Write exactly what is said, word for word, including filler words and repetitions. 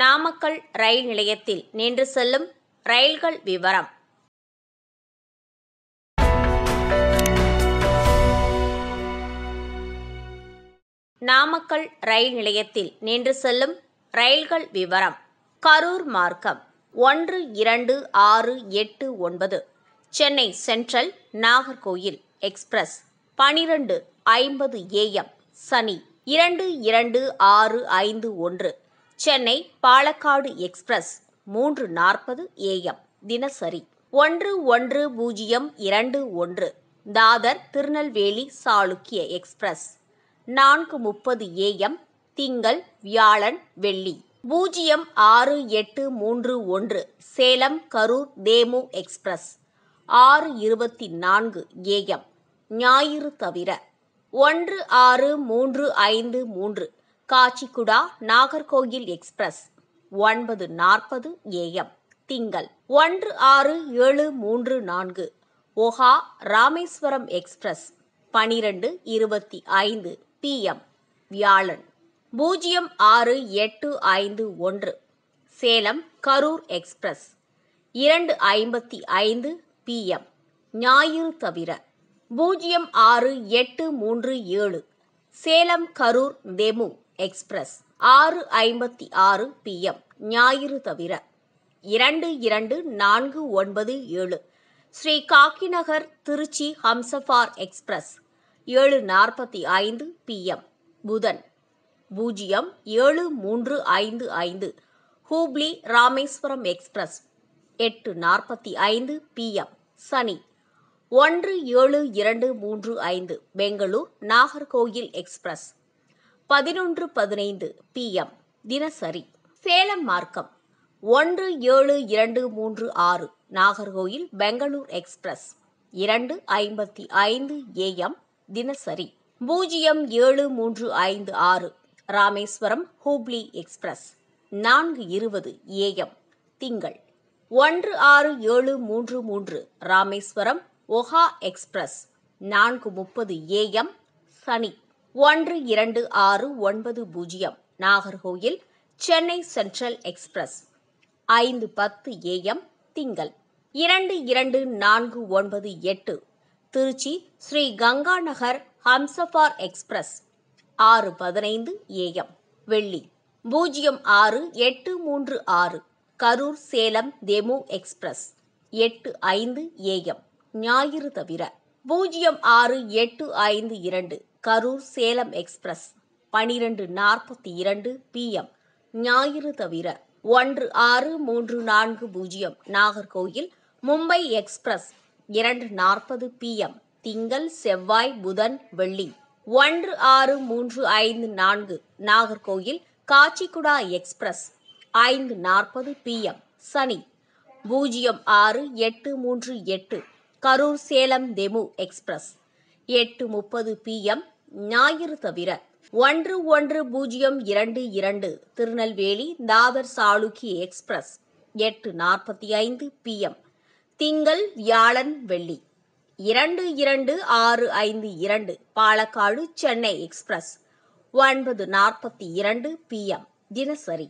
நாமக்கல் ரயில் நிலையத்தில் நின்று செல்லும் ரயில்கள் விவரம். நாமக்கல் ரயில் நிலையத்தில் நின்று செல்லும் ரயில்கள் விவரம். கரூர் மார்க்கம் ஒன்று இரண்டு ஆறு எட்டு ஒன்பது சென்னை சென்ட்ரல் நாகர்கோயில் எக்ஸ்பிரஸ் பனிரெண்டு ஐம்பது ஏஎம் சனி இரண்டு இரண்டு ஆறு ஐந்து ஒன்று சென்னை பாலக்காடு எக்ஸ்பிரஸ் மூன்று நாற்பது ஏஎம் தினசரி ஒன்று ஒன்று பூஜ்ஜியம் இரண்டு ஒன்று தாதர் திருநெல்வேலி சாளுக்கிய எக்ஸ்பிரஸ் நான்கு முப்பது ஏஎம் திங்கள் வியாழன் வெள்ளி பூஜ்ஜியம் ஆறு எட்டு மூன்று ஒன்று சேலம் கரூர் தேமு எக்ஸ்பிரஸ் ஆறு இருபத்தி நான்கு ஏஎம் ஞாயிறு தவிர ஒன்று ஆறு மூன்று ஐந்து மூன்று காச்சிகுடா நாகர்கோயில் எக்ஸ்பிரஸ் ஒன்பது நாற்பது ஏஎம் திங்கள் ஒன்று ஆறு ஏழு மூன்று நான்கு ஒஹா ராமேஸ்வரம் எக்ஸ்பிரஸ் பனிரெண்டு இருபத்தி ஐந்து பிஎம் வியாழன் பூஜ்ஜியம் ஆறு எட்டு ஐந்து ஒன்று சேலம் கரூர் எக்ஸ்பிரஸ் இரண்டு ஐம்பத்தி ஐந்து பிஎம் ஞாயிறு தவிர பூஜ்ஜியம் ஆறு எட்டு மூன்று ஏழு சேலம் கரூர் டெமு எக்ஸ்பிரஸ் ஆறு ஐம்பத்தி ஆறு பிஎம் ஞாயிறு தவிர இரண்டு இரண்டு நான்கு ஒன்பது ஏழு ஸ்ரீ காக்கிநகர் திருச்சி ஹம்சஃபார் எக்ஸ்பிரஸ் ஏழு நாற்பத்தி ஐந்து பிஎம் புதன் பூஜ்ஜியம் ஏழு மூன்று ஐந்து ஐந்து ஹூப்ளி ராமேஸ்வரம் எக்ஸ்பிரஸ் எட்டு நாற்பத்தி ஐந்து பிஎம் சனி ஒன்று ஏழு இரண்டு மூன்று ஐந்து பெங்களூர் நாகர்கோயில் எக்ஸ்பிரஸ் பதினொன்று பதினைந்து பிஎம் தினசரி சேலம் மார்க்கம் ஒன்று ஏழு இரண்டு மூன்று ஆறு நாகர்கோயில் பெங்களூர் எக்ஸ்பிரஸ் இரண்டு ஐம்பத்தி ஐந்து ஏஎம் தினசரி பூஜ்ஜியம் ஏழு மூன்று ஐந்து ஆறு ராமேஸ்வரம் ஹூப்ளி எக்ஸ்பிரஸ் நான்கு இருபது ஏஎம் திங்கள் ஒன்று ஆறு ஏழு மூன்று மூன்று ராமேஸ்வரம் ஒஹா எக்ஸ்பிரஸ் நான்கு முப்பது ஏஎம் சனி ஒன்று இரண்டு ஆறு ஒன்பது பூஜ்ஜியம் நாகர்கோயில் சென்னை சென்ட்ரல் எக்ஸ்பிரஸ் ஐந்து பத்து ஏஎம் திங்கள் இரண்டு இரண்டு நான்கு ஒன்பது எட்டு திருச்சி ஸ்ரீ கங்கா நகர் ஹம்சஃபார் எக்ஸ்பிரஸ் ஆறு பதினைந்து ஏஎம் வெள்ளி பூஜ்ஜியம் ஆறு எட்டு மூன்று ஆறு கரூர் சேலம் டெமு எக்ஸ்பிரஸ் எட்டு ஐந்து ஏஎம் ஞாயிறு தவிர பூஜ்ஜியம் ஆறு எட்டு ஐந்து இரண்டு கரூர் சேலம் எக்ஸ்பிரஸ் பனிரெண்டு நாற்பத்தி இரண்டு பிஎம் ஞாயிறு தவிர ஒன்று ஆறு மூன்று நான்கு பூஜ்ஜியம் நாகர்கோயில் மும்பை எக்ஸ்பிரஸ் இரண்டு நாற்பது பிஎம் திங்கள் செவ்வாய் புதன் வெள்ளி ஒன்று ஆறு மூன்று ஐந்து நான்கு நாகர்கோயில் காச்சிகுடா எக்ஸ்பிரஸ் ஐந்து நாற்பது பிஎம் சனி பூஜ்ஜியம் ஆறு எட்டு மூன்று எட்டு கரூர் சேலம் டெமு எக்ஸ்பிரஸ் எட்டு முப்பது பிஎம் ஞாயிறு தவிர ஒன்று ஒன்று பூஜ்ஜியம் இரண்டு இரண்டு திருநெல்வேலி தாதர் சாளுக்கி எக்ஸ்பிரஸ் எட்டு நாற்பத்தி ஐந்து பிஎம் திங்கள் வியாழன் வெள்ளி இரண்டு இரண்டு ஆறு ஐந்து இரண்டு பாலக்காடு சென்னை எக்ஸ்பிரஸ் ஒன்பது நாற்பத்தி இரண்டு பிஎம் தினசரி.